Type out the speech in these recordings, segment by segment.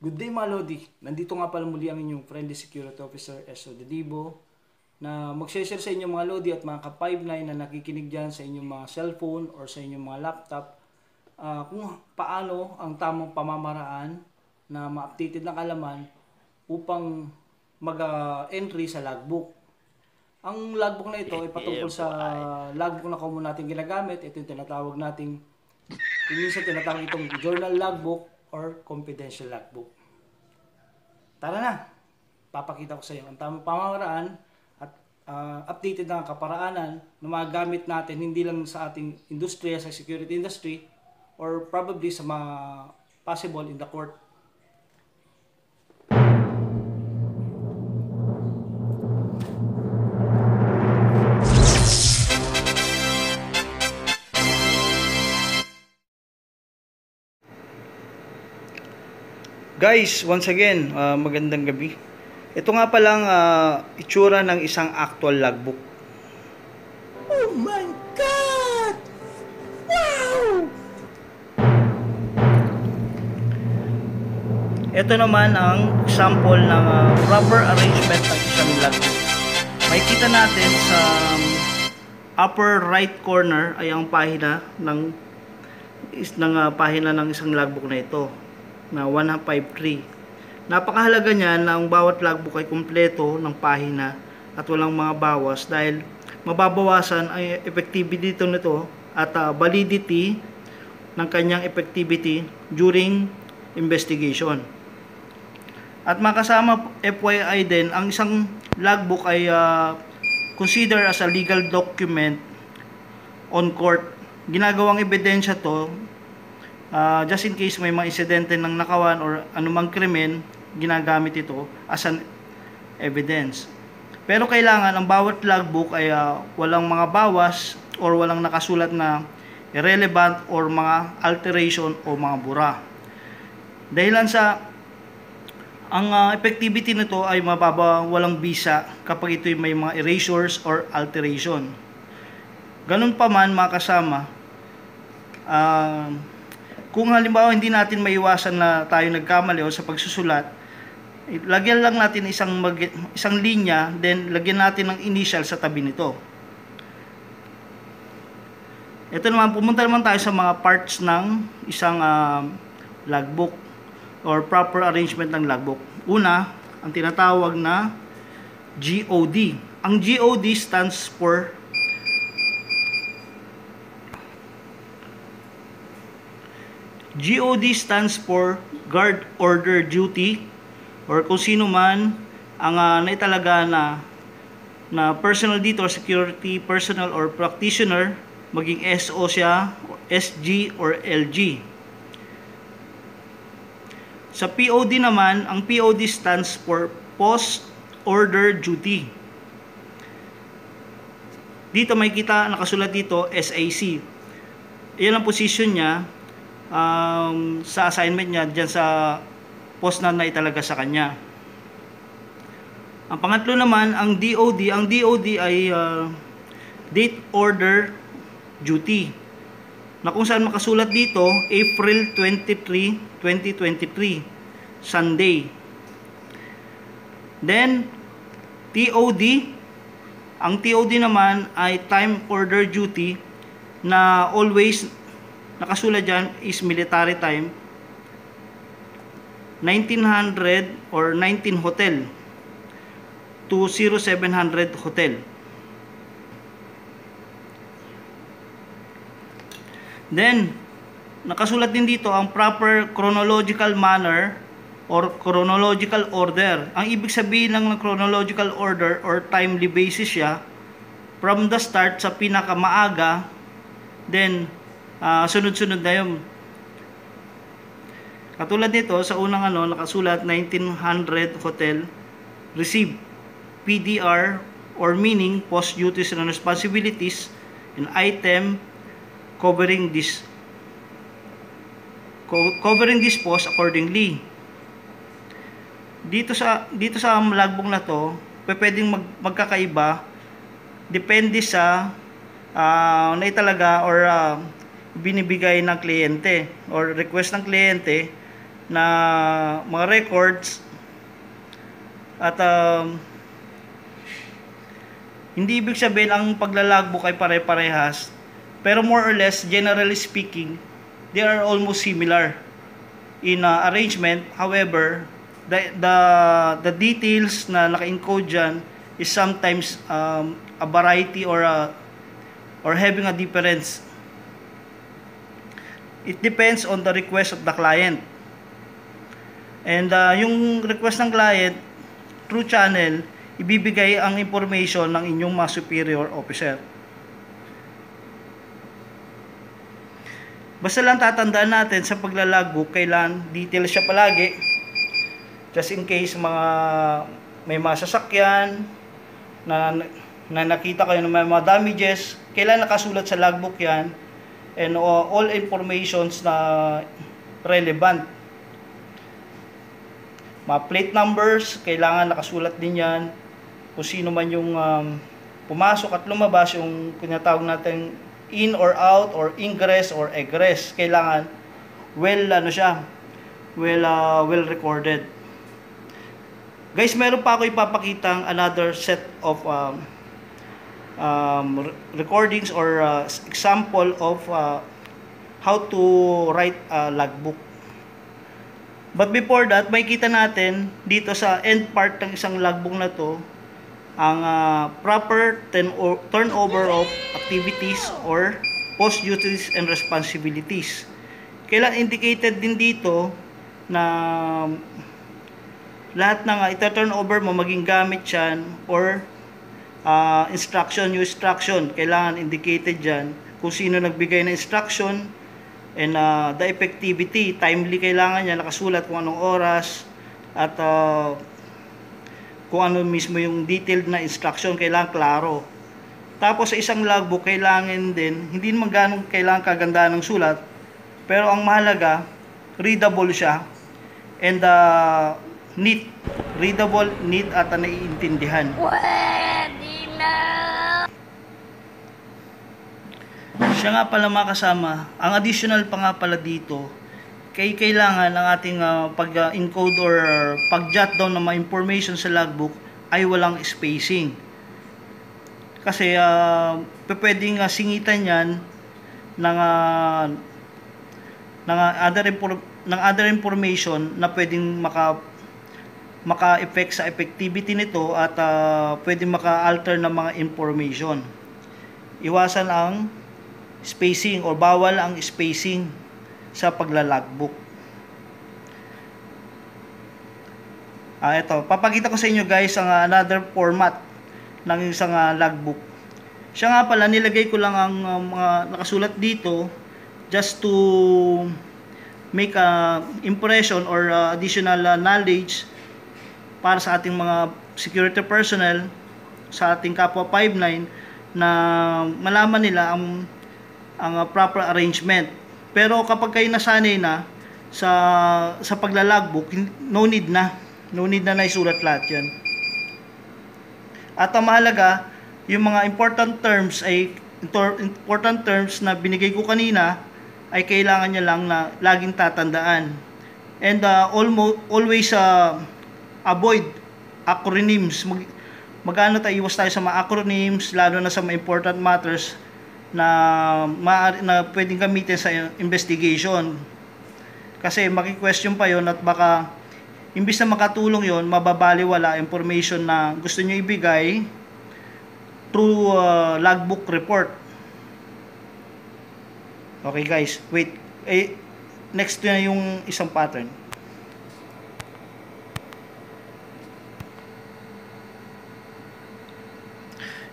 Good day mga Lodi, nandito nga pala muli ang inyong friendly security officer S.O. Delibo na mag-share sa inyong mga Lodi at mga ka-59 na nakikinig dyan sa inyong mga cellphone or sa inyong mga laptop kung paano ang tamang pamamaraan na ma-updated ng kalaman upang mag-entry sa logbook. Ang logbook na ito ay patungkol sa logbook na common natin ginagamit. Ito yung tinatawag nating, minsan tinatawag itong journal logbook or confidential logbook. Tara na! Papakita ko sa iyo ang tamang pamamaraan at updated na kaparaanan na magagamit natin hindi lang sa ating industriya, sa security industry or probably sa mga possible in the court. Guys, once again, magandang gabi. Ito nga palang itsura ng isang actual logbook. Oh my God! Wow! Ito naman ang sample ng proper arrangement ng isang logbook. Makikita natin sa upper right corner ay ang pahina ng isang logbook na ito. Na 153. Napakahalaga niyan na ang bawat logbook ay kumpleto ng pahina at walang mga bawas dahil mababawasan ang effectivity nito at validity ng kanyang effectivity during investigation. At makasama FYI din, ang isang logbook ay consider as a legal document on court. Ginagawang ebidensya to just in case may mga insidente ng nakawan or anumang krimen, ginagamit ito as an evidence. Pero kailangan ang bawat logbook ay walang mga bawas or walang nakasulat na irrelevant or mga alteration o mga bura. Dahilan sa ang effectivity nito ay mababa, walang bisa kapag ito'y may mga erasures or alteration. Ganun pa man mga kasama, kung halimbawa hindi natin maiwasan na tayo nagkamali o sa pagsusulat, lagyan lang natin isang linya, then lagyan natin ng initial sa tabi nito. Ito naman, pumunta naman tayo sa mga parts ng isang logbook or proper arrangement ng logbook. Una, ang tinatawag na GOD. Ang GOD stands for GOD stands for Guard Order Duty or kung sino man ang naitalaga na personal dito or security personnel or practitioner, maging S.O. siya, S.G. or L.G. Sa P.O.D naman, ang P.O.D stands for Post Order Duty. Dito makikita nakasulat dito S.A.C. Iyan ang position niya sa assignment niya dyan sa post na naitalaga sa kanya. Ang pangatlo naman, ang DOD. Ang DOD ay Date Order Duty na kung saan makasulat dito April 23, 2023 Sunday. Then TOD. Ang TOD naman ay Time Order Duty na always nakasulat dyan is military time 1900 or 19 hotel to 0700 hotel. Then nakasulat din dito ang proper chronological manner or chronological order. Ang ibig sabihin ng chronological order or timely basis siya from the start sa pinakamaaga, then sunod-sunod na yun. Katulad nito, sa unang nakasulat 1900 hotel receive PDR or meaning post duties and responsibilities and item covering this post accordingly. Dito sa logbook na to, pwedeng magkakaiba depende sa naitalaga or binibigay ng kliyente or request ng kliyente na mga records at hindi ibig sabihin ang paglalagbook ay pare-parehas, pero more or less, generally speaking, they are almost similar in arrangement. However, the details na naka-encode dyan is sometimes a variety or having a difference. It depends on the request of the client. And yung request ng client, through channel, ibibigay ang information ng inyong mas superior officer. Basta lang tatandaan natin sa paglalagbook, kailan detail siya palagi. Just in case may masasakyan, na nakita kayo ng mga damages, kailan nakasulat sa logbook yan, and all informations na relevant. Mga plate numbers, kailangan nakasulat din yan, kung sino man yung pumasok at lumabas, yung kinatawag natin in or out, or ingress or egress, kailangan well recorded. Guys, meron pa ako ipapakitang another set of recordings or example of how to write a logbook. But before that, makikita natin dito sa end part ng isang logbook na to ang proper turnover of activities or post duties and responsibilities. Kailan indicated din dito na lahat na nga ita-turnover mo, maging gamit yan or instruction, new instruction, kailangan indicated dyan kung sino nagbigay ng instruction, and the effectivity, timely, kailangan yan nakasulat kung anong oras, at kung ano mismo yung detailed na instruction, kailangan klaro. Tapos sa isang logbook, kailangan din, hindi naman ganun kailangan kagandaan ng sulat, pero ang mahalaga, readable siya, and neat, readable, neat, at naiintindihan. Siya nga pala makasama, ang additional pa nga pala dito, kailangan ng ating pag-encode or pag-jot down ng mga information sa logbook ay walang spacing. Kasi pwedeng singitan yan ng other information na pwedeng maka-effect sa effectivity nito, at pwede maka-alter ng mga information. Iwasan ang spacing, or bawal ang spacing sa paglalagbook. Ito, papakita ko sa inyo guys ang another format ng isang logbook. Siya nga pala, nilagay ko lang ang mga nakasulat dito just to make a impression or additional knowledge para sa ating mga security personnel, sa ating kapwa 5-9, na malaman nila ang proper arrangement. Pero kapag kayo nasanay na sa paglalagbook, no need na isulat lahat yan. At ang mahalaga, yung mga important terms na binigay ko kanina ay kailangan nyo lang na laging tatandaan, and always avoid acronyms. Magano tayo, iwas tayo sa mga acronyms, lalo na sa mga important matters na pwedeng gamitin sa investigation, kasi maki-question pa yon, at baka imbis na makatulong yon, mababaliwala information na gusto nyo ibigay through logbook report. Okay guys, wait, next na yung isang pattern.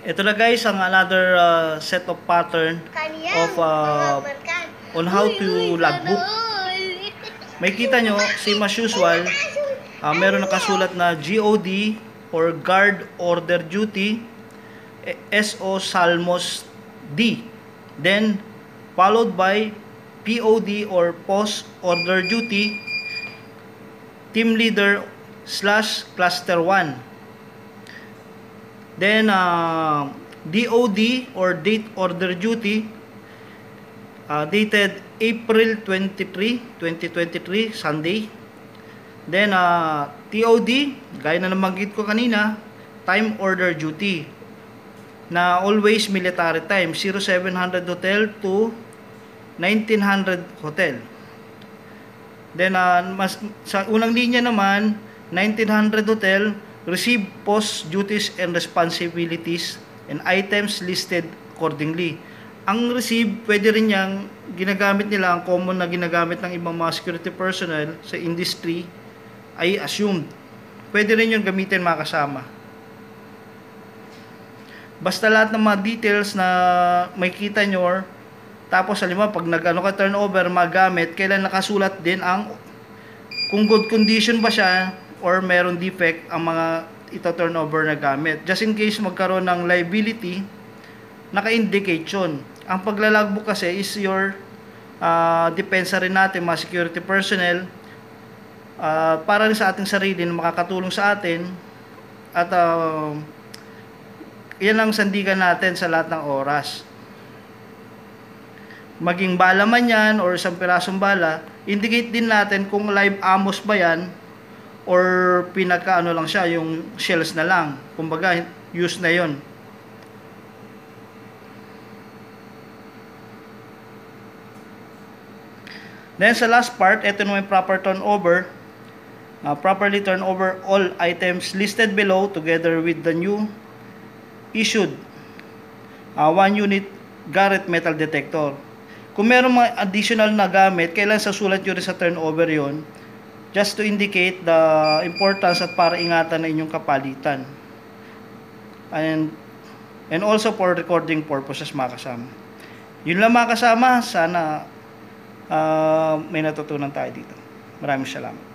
Ito na guys ang another set of pattern of on how to logbook. May kita nyo, same as usual, meron nakasulat na GOD or Guard Order Duty, S.O. Salmos D, then followed by P.O.D. or Post Order Duty, Team Leader / Cluster 1. Then, DOD or Date Order Duty, dated April 23, 2023, Sunday. Then, TOD, gaya na nabanggit ko kanina, time order duty, na always military time, 0700 hotel to 1900 hotel. Then, sa unang linya naman, 1900 hotel, receive post duties and responsibilities and items listed accordingly. Ang receive, pwede rin niyang ginagamit nila, ang common na ginagamit ng ibang mga security personnel sa industry ay assumed. Pwede rin yung gamitin mga kasama. Basta lahat ng mga details na makikita nyo, tapos halimbawa pag nag-ano ka turnover, magamit, kailan nakasulat din ang kung good condition ba siya or meron defect ang mga ito turnover na gamit. Just in case magkaroon ng liability, naka-indicate yun. Ang paglalagbook kasi is your depensa rin natin, mga security personnel, para rin sa ating sarili na makakatulong sa atin at yan ang sandigan natin sa lahat ng oras. Maging bala man yan or isang pirasong bala, indicate din natin kung live amos ba yan or pinakaano lang siya, yung shells na lang, kumbaga use na yon. Then sa last part, ito naman proper turnover. Properly turnover all items listed below together with the new issued 1 unit Garrett metal detector. Kung meron mga additional na gamit, kailangan sasulat nyo rin sa turnover yon, just to indicate the importance at para ingatan na inyong kapalitan. And also for recording purposes mga kasama. Yun lang mga kasama, sana may natutunan tayo dito. Maraming salamat.